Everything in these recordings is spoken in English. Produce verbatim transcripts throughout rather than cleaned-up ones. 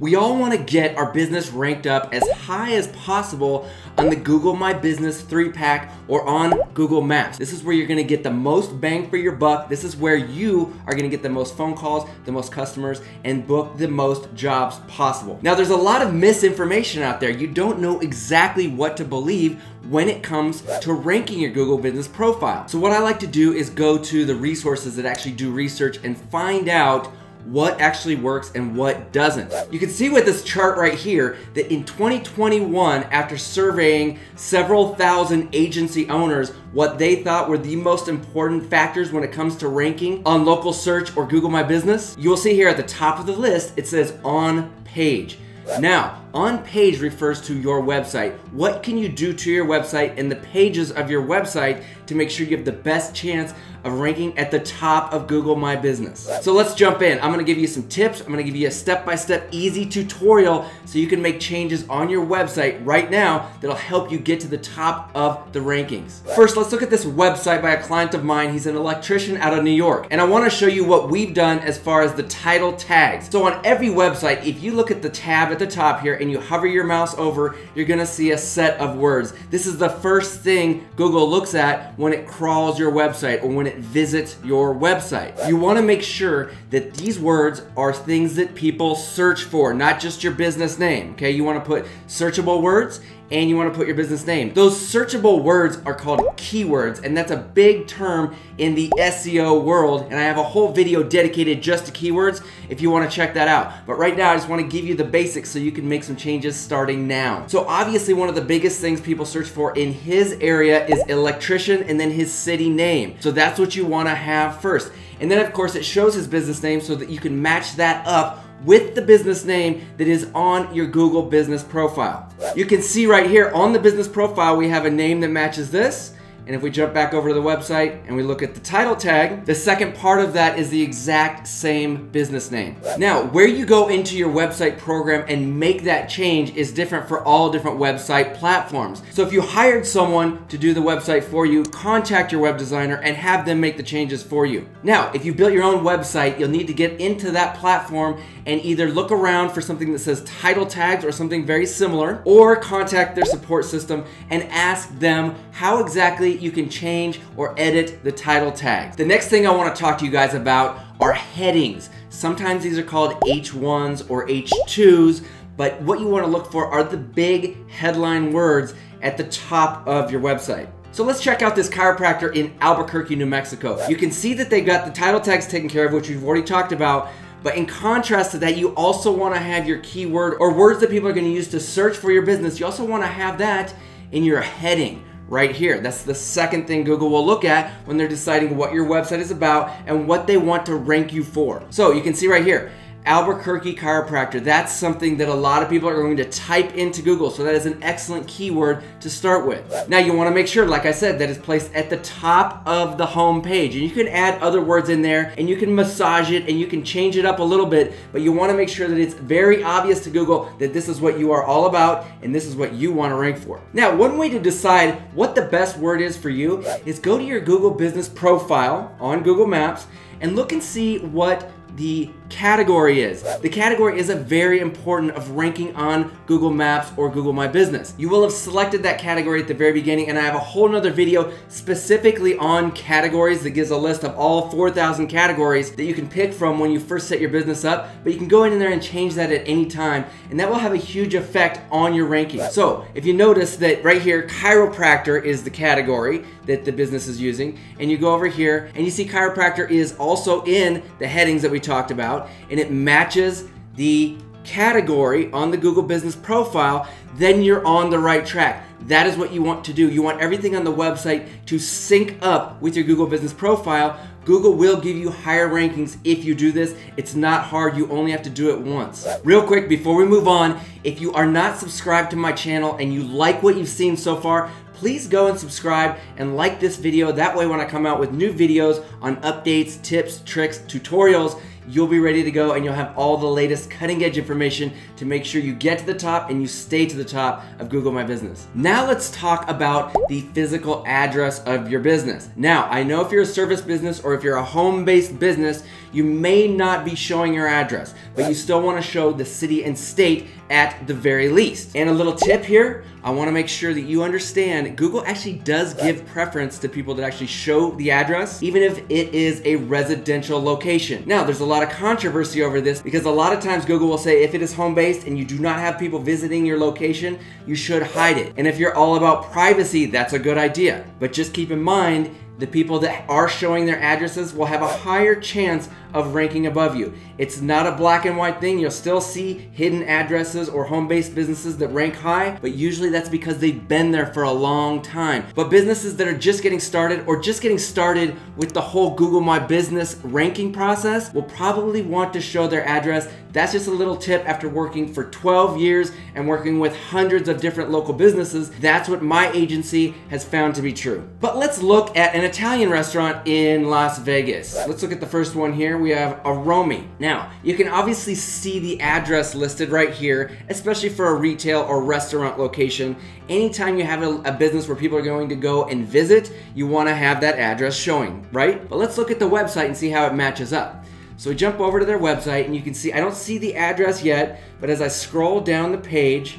We all want to get our business ranked up as high as possible on the Google My Business three pack or on Google Maps. This is where you're going to get the most bang for your buck. This is where you are going to get the most phone calls, the most customers, and book the most jobs possible. Now, there's a lot of misinformation out there. You don't know exactly what to believe when it comes to ranking your Google Business Profile. So what I like to do is go to the resources that actually do research and find out what actually works and what doesn't. You can see with this chart right here that in twenty twenty-one, after surveying several thousand agency owners, what they thought were the most important factors when it comes to ranking on local search or Google My Business, you'll see here at the top of the list, it says on page. Now, on page refers to your website. What can you do to your website and the pages of your website to make sure you have the best chance of ranking at the top of Google My Business? So let's jump in. I'm gonna give you some tips. I'm gonna give you a step-by-step easy tutorial so you can make changes on your website right now that'll help you get to the top of the rankings. First, let's look at this website by a client of mine. He's an electrician out of New York. And I wanna show you what we've done as far as the title tags. So on every website, if you look at the tab at the top here and you hover your mouse over, you're gonna see a set of words. This is the first thing Google looks at when it crawls your website or when it visits your website. You wanna make sure that these words are things that people search for, not just your business name, okay? You wanna put searchable words and you wanna put your business name. Those searchable words are called keywords, and that's a big term in the S E O world, and I have a whole video dedicated just to keywords if you wanna check that out. But right now, I just wanna give you the basics so you can make some changes starting now. So obviously, one of the biggest things people search for in his area is electrician and then his city name. So that's what you wanna have first. And then, of course, it shows his business name so that you can match that up with the business name that is on your Google Business Profile. You can see right here on the business profile, we have a name that matches this. And if we jump back over to the website and we look at the title tag, the second part of that is the exact same business name. Now, where you go into your website program and make that change is different for all different website platforms. So if you hired someone to do the website for you, contact your web designer and have them make the changes for you. Now, if you built your own website, you'll need to get into that platform and either look around for something that says title tags or something very similar, or contact their support system and ask them how exactly you can change or edit the title tag. The next thing I want to talk to you guys about are headings. Sometimes these are called H ones or H twos, but what you want to look for are the big headline words at the top of your website. So let's check out this chiropractor in Albuquerque, New Mexico. You can see that they've got the title tags taken care of, which we've already talked about. But in contrast to that, you also want to have your keyword or words that people are going to use to search for your business. You also want to have that in your heading. Right here. That's the second thing Google will look at when they're deciding what your website is about and what they want to rank you for. So you can see right here, Albuquerque chiropractor. That's something that a lot of people are going to type into Google. So that is an excellent keyword to start with. Now you want to make sure, like I said, that it's placed at the top of the home page. And you can add other words in there and you can massage it and you can change it up a little bit, but you want to make sure that it's very obvious to Google that this is what you are all about and this is what you want to rank for. Now, one way to decide what the best word is for you is go to your Google Business Profile on Google Maps and look and see what the category is. The category is a very important of ranking on Google Maps or Google My Business. You will have selected that category at the very beginning, and I have a whole nother video specifically on categories that gives a list of all four thousand categories that you can pick from when you first set your business up, but you can go in there and change that at any time, and that will have a huge effect on your ranking. So if you notice that right here, chiropractor is the category that the business is using, and you go over here and you see chiropractor is also in the headings that we talked about, and it matches the category on the Google Business Profile, then you're on the right track. That is what you want to do. You want everything on the website to sync up with your Google Business Profile. Google will give you higher rankings if you do this. It's not hard. You only have to do it once. Real quick, before we move on, if you are not subscribed to my channel and you like what you've seen so far, please go and subscribe and like this video. That way, when I come out with new videos on updates, tips, tricks, tutorials, you'll be ready to go and you'll have all the latest cutting edge information to make sure you get to the top and you stay to the top of Google My Business. Now let's talk about the physical address of your business. Now, I know if you're a service business or if you're a home-based business, You may not be showing your address, but you still want to show the city and state at the very least. And a little tip here, I want to make sure that you understand Google actually does give preference to people that actually show the address, even if it is a residential location. Now, there's a lot of controversy over this because a lot of times Google will say if it is home-based and you do not have people visiting your location, you should hide it. And if you're all about privacy, that's a good idea. But just keep in mind, the people that are showing their addresses will have a higher chance of ranking above you. It's not a black and white thing. You'll still see hidden addresses or home-based businesses that rank high, but usually that's because they've been there for a long time. But businesses that are just getting started or just getting started with the whole Google My Business ranking process will probably want to show their address. That's just a little tip after working for twelve years and working with hundreds of different local businesses. That's what my agency has found to be true. But let's look at an Italian restaurant in Las Vegas. Let's look at the first one here. We have a Romy. Now, you can obviously see the address listed right here, especially for a retail or restaurant location. Anytime you have a, a business where people are going to go and visit, you want to have that address showing, right? But let's look at the website and see how it matches up. So we jump over to their website and you can see, I don't see the address yet, but as I scroll down the page,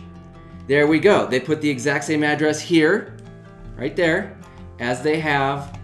there we go. They put the exact same address here, right there, as they have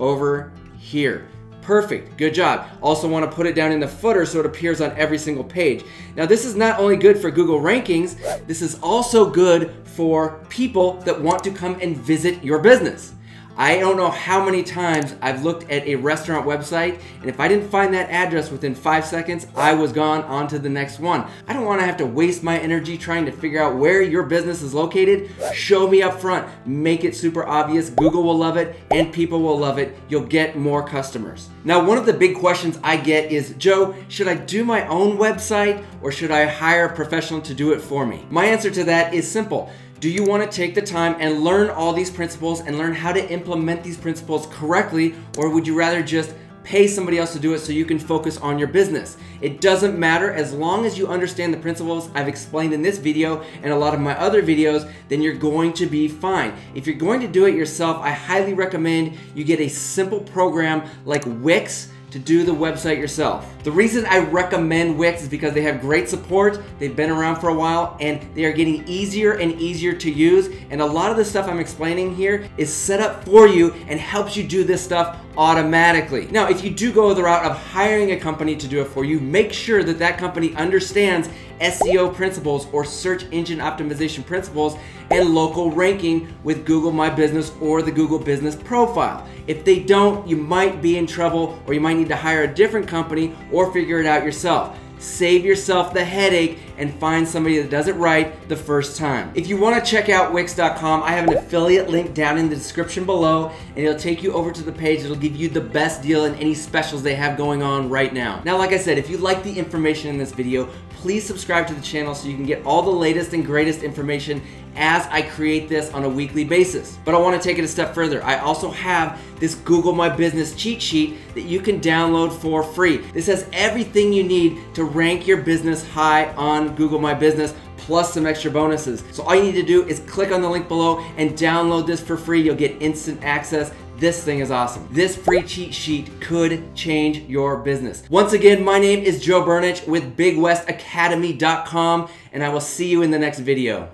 over here. Perfect, good job. Also want to put it down in the footer so it appears on every single page. Now this is not only good for Google rankings, this is also good for people that want to come and visit your business. I don't know how many times I've looked at a restaurant website, and if I didn't find that address within five seconds, I was gone on to the next one. I don't want to have to waste my energy trying to figure out where your business is located. Show me up front. Make it super obvious. Google will love it, and people will love it. You'll get more customers. Now, one of the big questions I get is, Joe, should I do my own website, or should I hire a professional to do it for me? My answer to that is simple. Do you want to take the time and learn all these principles and learn how to implement these principles correctly, or would you rather just pay somebody else to do it so you can focus on your business? It doesn't matter as long as you understand the principles I've explained in this video and a lot of my other videos, then you're going to be fine. If you're going to do it yourself, I highly recommend you get a simple program like Wix to do the website yourself. The reason I recommend Wix is because they have great support, they've been around for a while, and they are getting easier and easier to use, and a lot of the stuff I'm explaining here is set up for you and helps you do this stuff automatically. Now, if you do go the route of hiring a company to do it for you, make sure that that company understands S E O principles or search engine optimization principles and local ranking with Google My Business or the Google Business Profile. If they don't, you might be in trouble, or you might need to hire a different company or figure it out yourself. Save yourself the headache and find somebody that does it right the first time. If you want to check out Wix dot com, I have an affiliate link down in the description below, and it'll take you over to the page that'll give you the best deal and any specials they have going on right now. Now, like I said, if you like the information in this video, please subscribe to the channel so you can get all the latest and greatest information as I create this on a weekly basis. But I want to take it a step further. I also have this Google My Business cheat sheet that you can download for free. This has everything you need to rank your business high on Google My Business, plus some extra bonuses. So all you need to do is click on the link below and download this for free. You'll get instant access. This thing is awesome. This free cheat sheet could change your business. Once again, my name is Joe Burnich with big west academy dot com, and I will see you in the next video.